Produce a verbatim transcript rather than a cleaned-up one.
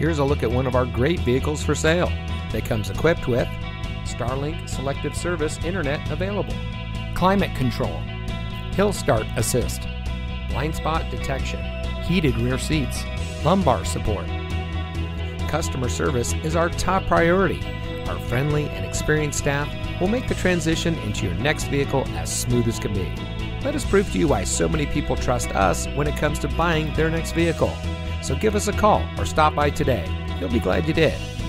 here's a look at one of our great vehicles for sale that comes equipped with Starlink Selective Service Internet available, climate control, hill start assist, blind spot detection, heated rear seats, lumbar support. Customer service is our top priority. Our friendly and experienced staff will make the transition into your next vehicle as smooth as can be. Let us prove to you why so many people trust us when it comes to buying their next vehicle. So give us a call or stop by today. You'll be glad you did.